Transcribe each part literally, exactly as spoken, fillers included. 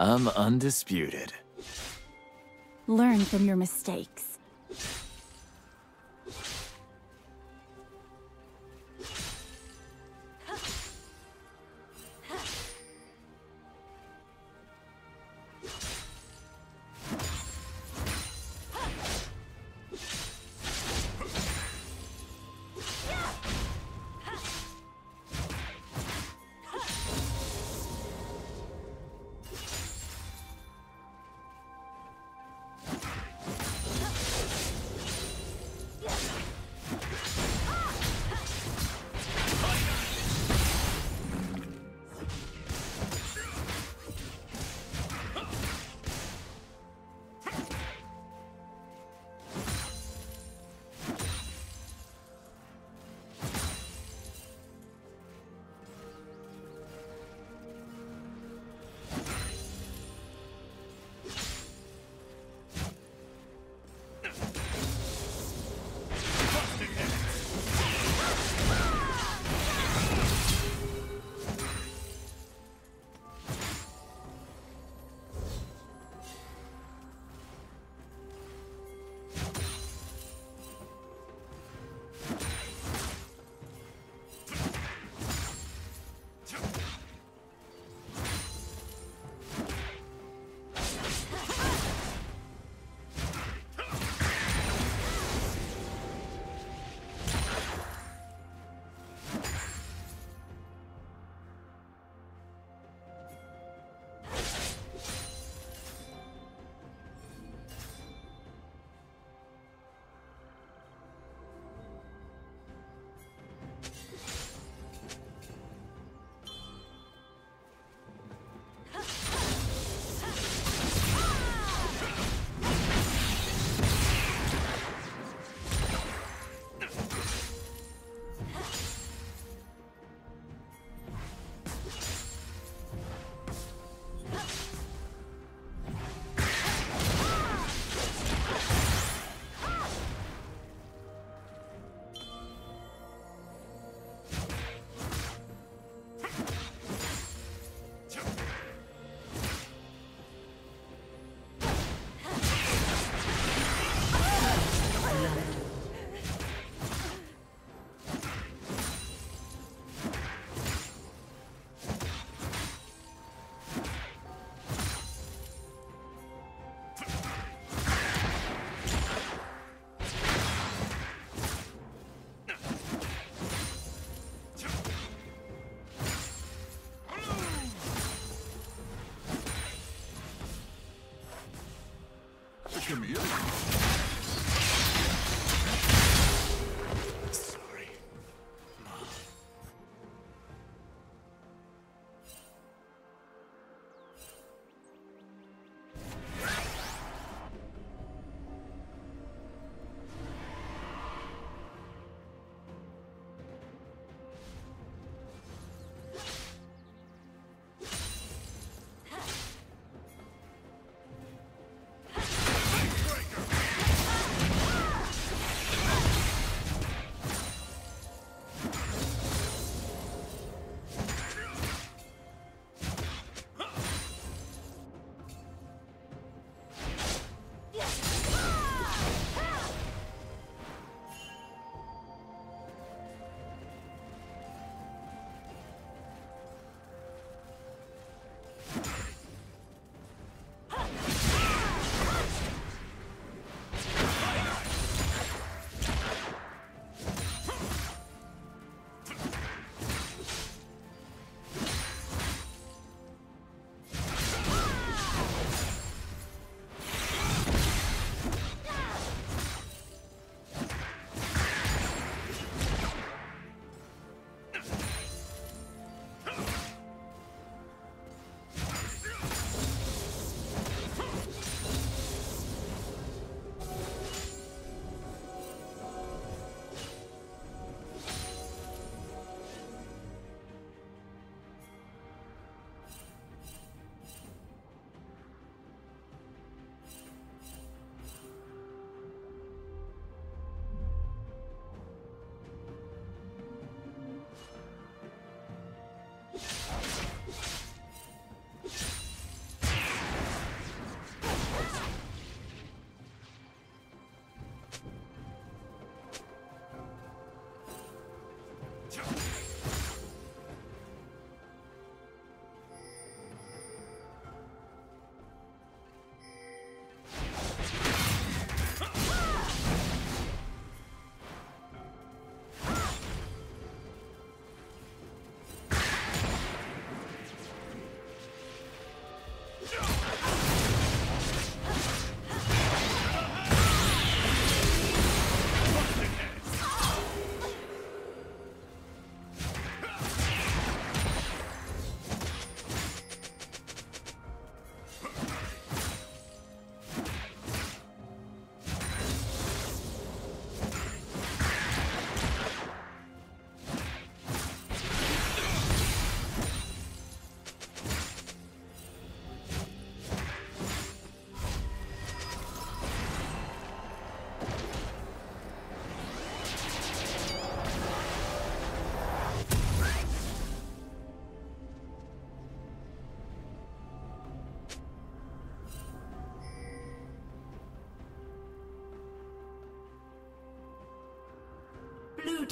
I'm undisputed. Learn from your mistakes. Breaker. Blue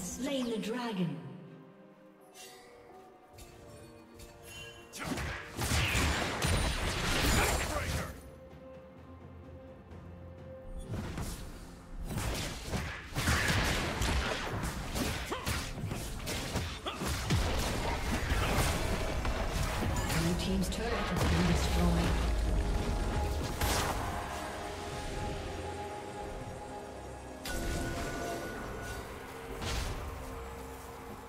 Slain the dragon. Blue team's turret has been destroyed.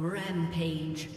Rampage.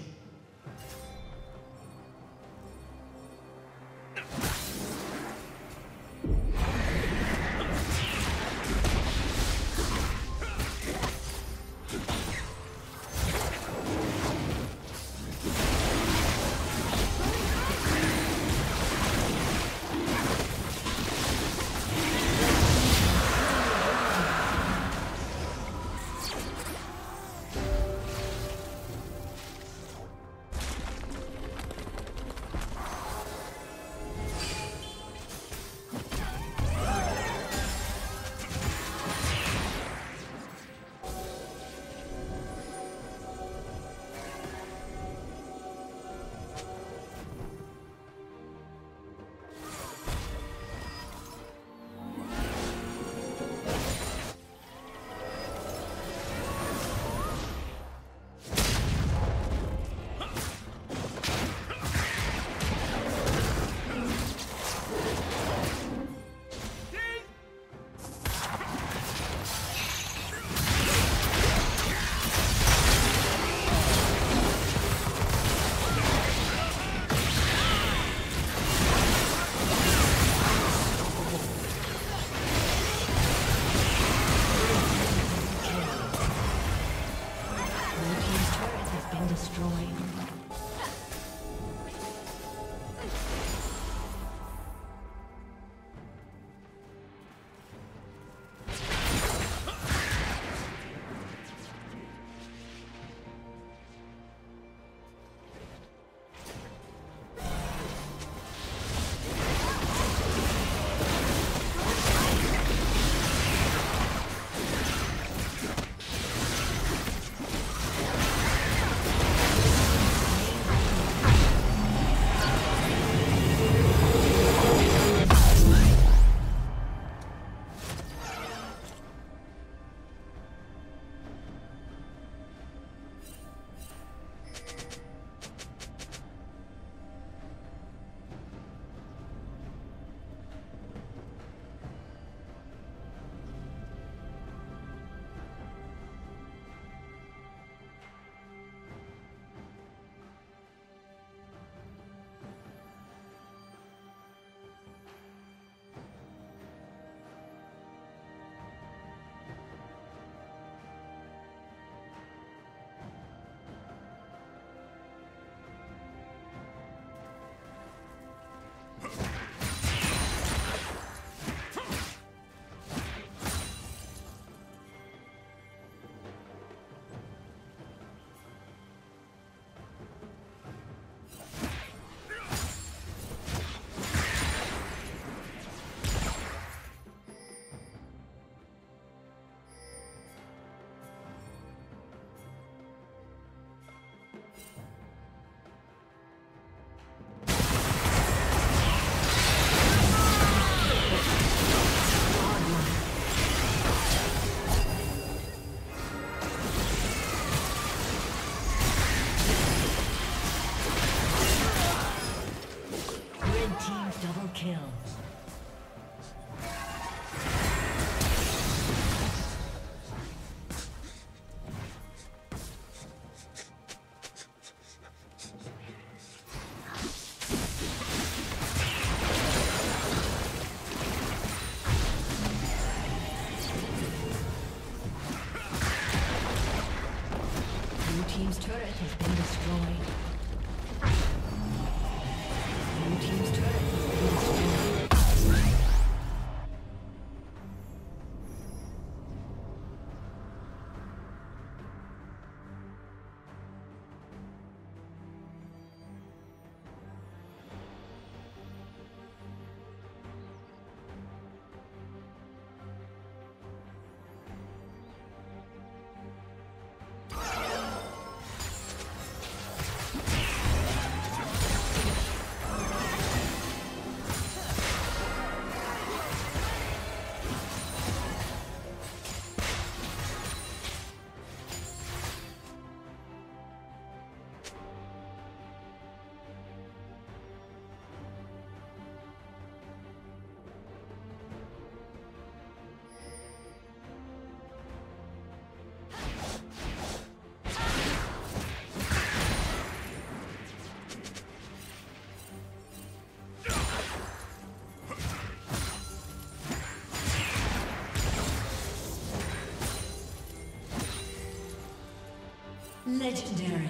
Legendary.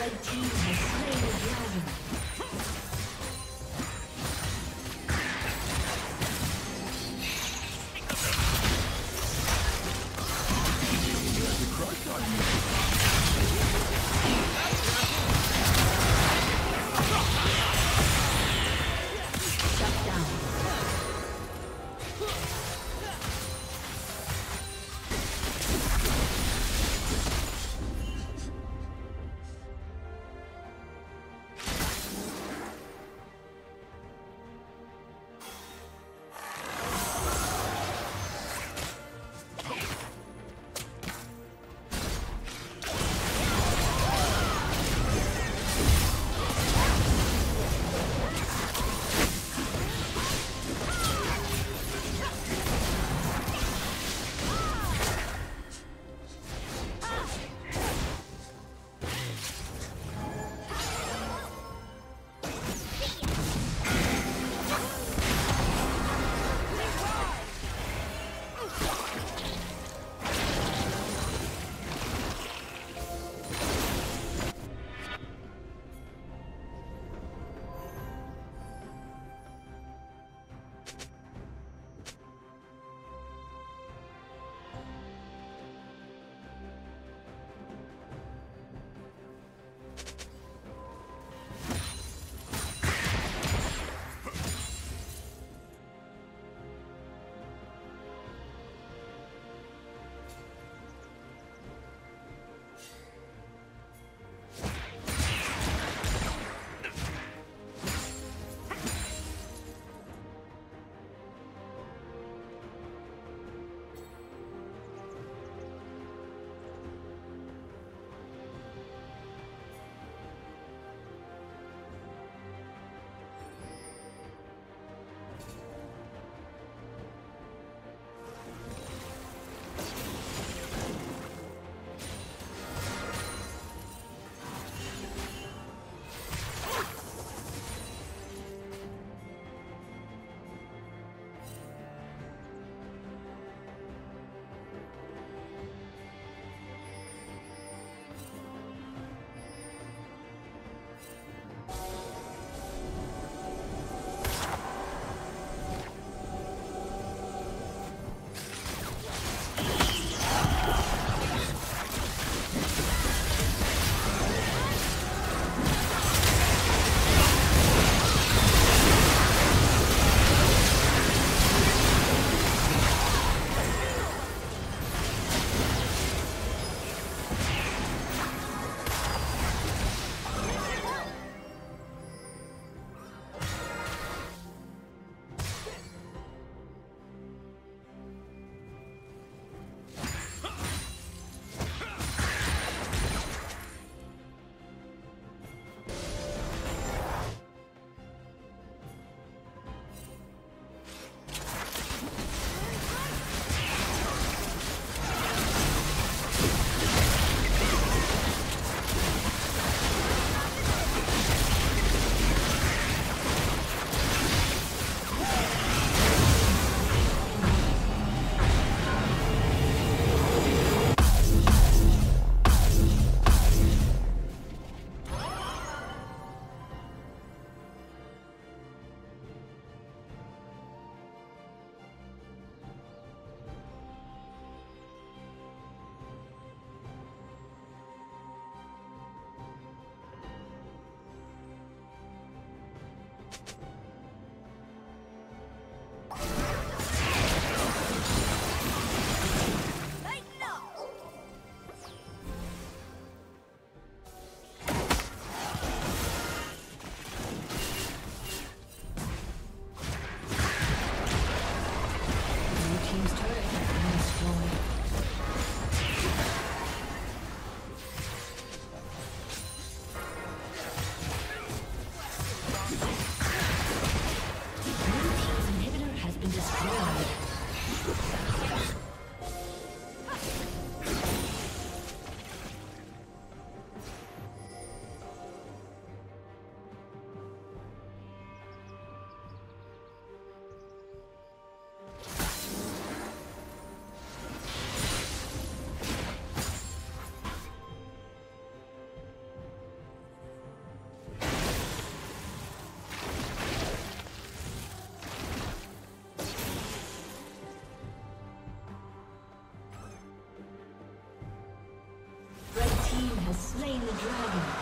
Red team has slain the dragon. been destroyed. Slain the dragon.